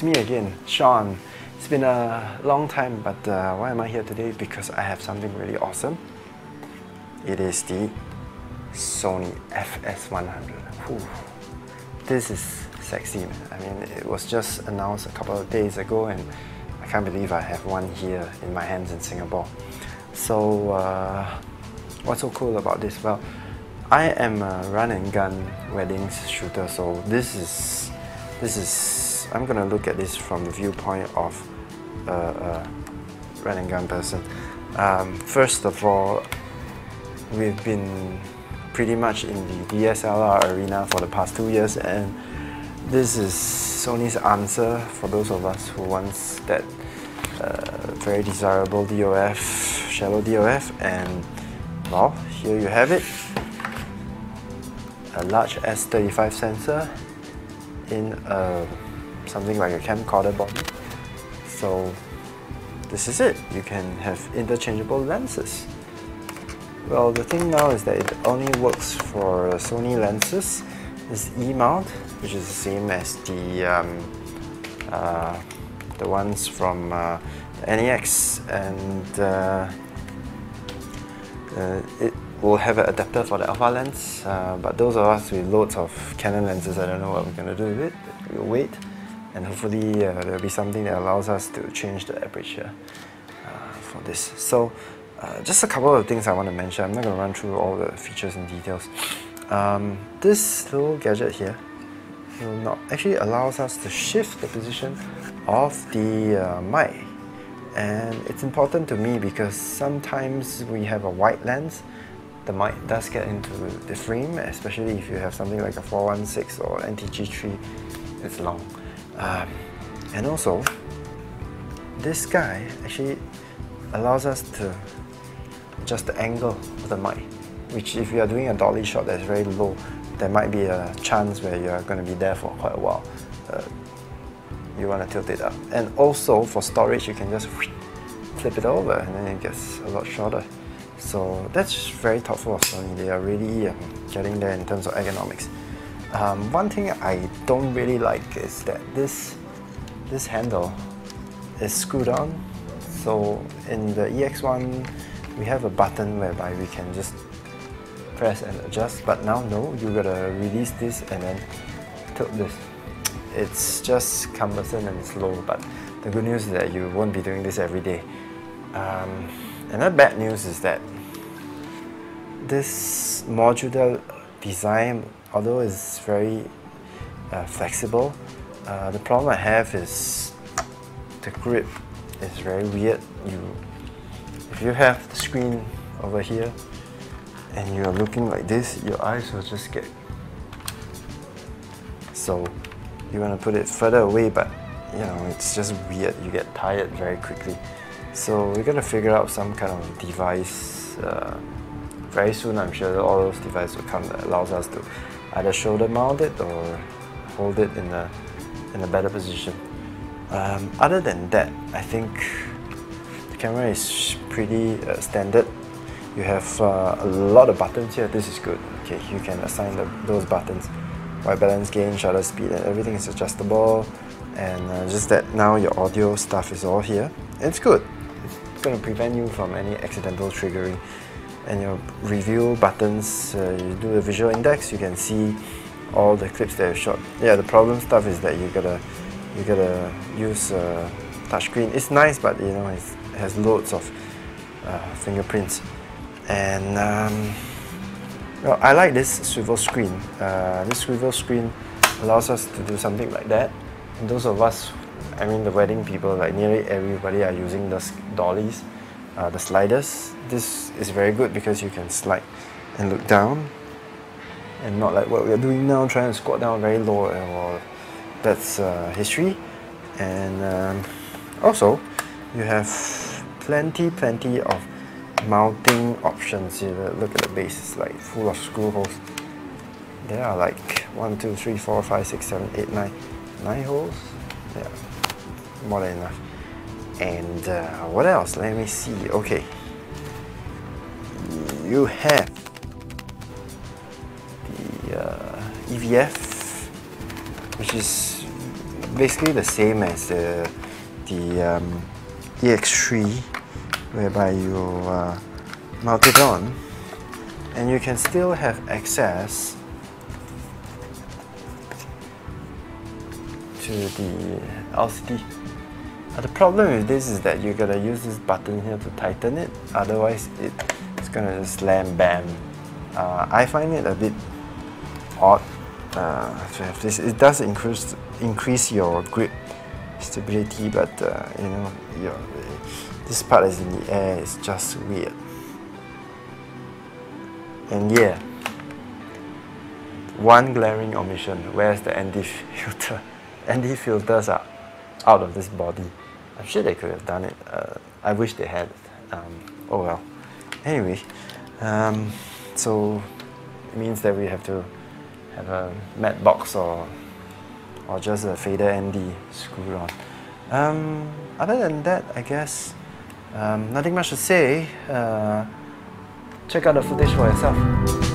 It's me again, Sean. It's been a long time, but why am I here today? Because I have something really awesome. It is the Sony FS100. Ooh, this is sexy, man. I mean, it was just announced a couple of days ago, and I can't believe I have one here in my hands in Singapore. So, what's so cool about this? Well, I am a run-and-gun weddings shooter, so I'm gonna look at this from the viewpoint of a run-and-gun person. First of all, we've been pretty much in the DSLR arena for the past 2 years, and this is Sony's answer for those of us who wants that very desirable DOF, shallow DOF, and well, here you have it. A large S35 sensor in something like a camcorder body. So this is it. You can have interchangeable lenses. Well, the thing now is that it only works for Sony lenses. This E-mount, which is the same as the ones from NEX, and it will have an adapter for the alpha lens, but those of us with loads of Canon lenses, I don't know what we're going to do with it. We'll wait, and hopefully there'll be something that allows us to change the aperture for this. So just a couple of things I want to mention. I'm not going to run through all the features and details. This little gadget here will not actually allows us to shift the position of the mic. And it's important to me because sometimes we have a wide lens, the mic does get into the frame, especially if you have something like a 416 or NTG3, it's long. And also, this guy actually allows us to adjust the angle of the mic, which if you are doing a dolly shot that's very low, there might be a chance where you are going to be there for quite a while. You want to tilt it up. And also for storage, you can just flip it over and then it gets a lot shorter. So that's very thoughtful of Sony. They are really getting there in terms of ergonomics. One thing I don't really like is that this handle is screwed on. So in the EX1, we have a button whereby we can just press and adjust. But now, no, you gotta release this and then tilt this. It's just cumbersome and slow, but the good news is that you won't be doing this every day. Another bad news is that this modular design, although it's very flexible, the problem I have is the grip is very weird. If you have the screen over here and you're looking like this, your eyes will just get... So you want to put it further away, but you know, it's just weird. You get tired very quickly. So we're going to figure out some kind of device very soon. I'm sure all those devices will come that allows us to either shoulder mount it or hold it in a better position. Other than that, I think the camera is pretty standard. You have a lot of buttons here. This is good. Okay, you can assign those buttons. White balance, gain, shutter speed, and everything is adjustable. And just that now your audio stuff is all here. It's good. It's going to prevent you from any accidental triggering. And your review buttons, you do the visual index, you can see all the clips that you shot. Yeah, the problem stuff is that you gotta use touchscreen. It's nice, but you know, it has loads of fingerprints. And well, I like this swivel screen. This swivel screen allows us to do something like that. And those of us, I mean the wedding people, like nearly everybody are using the dollies, the sliders. This is very good because you can slide and look down and not like what we're doing now, trying to squat down very low. Well, that's history. And also, you have plenty of mounting options. You look at the base, it's like full of screw holes. There are like 1, 2, 3, 4, 5, 6, 7, 8, 9. 9 holes? Yeah, more than enough. And what else? Let me see. Okay. You have the EVF, which is basically the same as the EX3, whereby you mount it on and you can still have access to the LCD. The problem with this is that you gotta use this button here to tighten it, otherwise it's gonna just slam bam. I find it a bit odd to have this. It does increase your grip stability, but you know, this part is in the air. It's just weird. And yeah, one glaring omission: where's the ND filter? ND filters are out of this body. I'm sure they could have done it. I wish they had. Oh well. Anyway, so it means that we have to have a matte box or just a fader ND screwed on. Other than that, I guess nothing much to say. Check out the footage for yourself.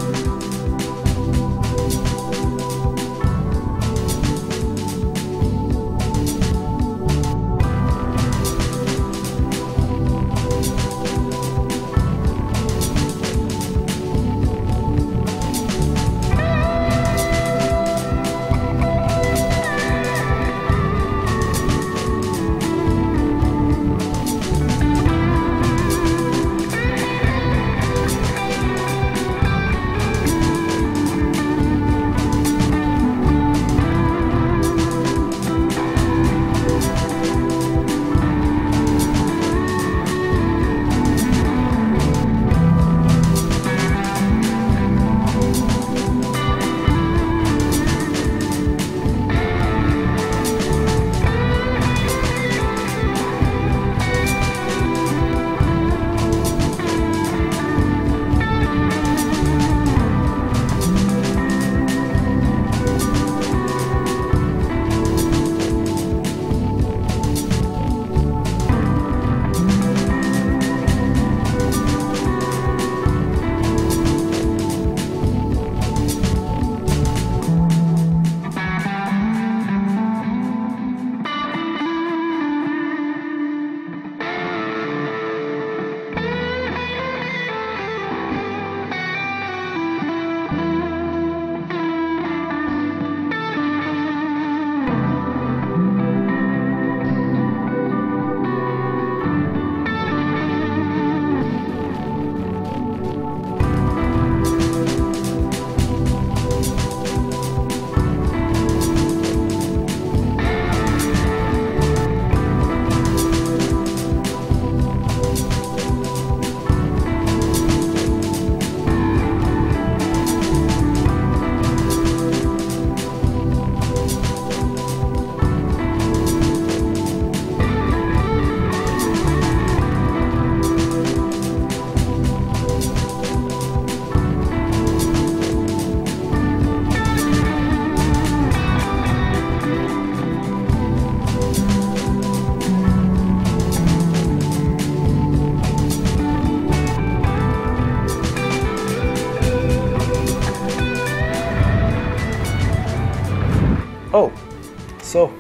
So,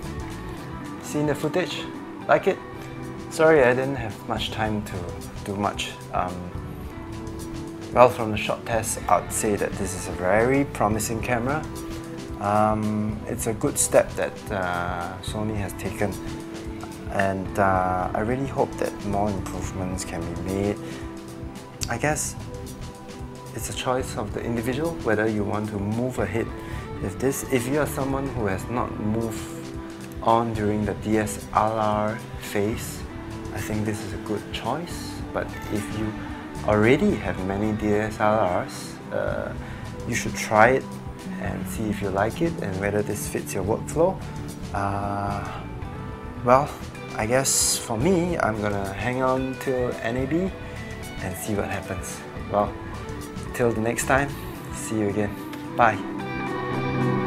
seen the footage? Like it? Sorry, I didn't have much time to do much. Well, from the shot test, I'd say that this is a very promising camera. It's a good step that Sony has taken, and I really hope that more improvements can be made. I guess it's a choice of the individual whether you want to move ahead. If you are someone who has not moved on during the DSLR phase, I think this is a good choice. But if you already have many DSLRs, you should try it and see if you like it and whether this fits your workflow. Well, I guess for me, I'm gonna hang on till NAB and see what happens. Well, till the next time, see you again. Bye.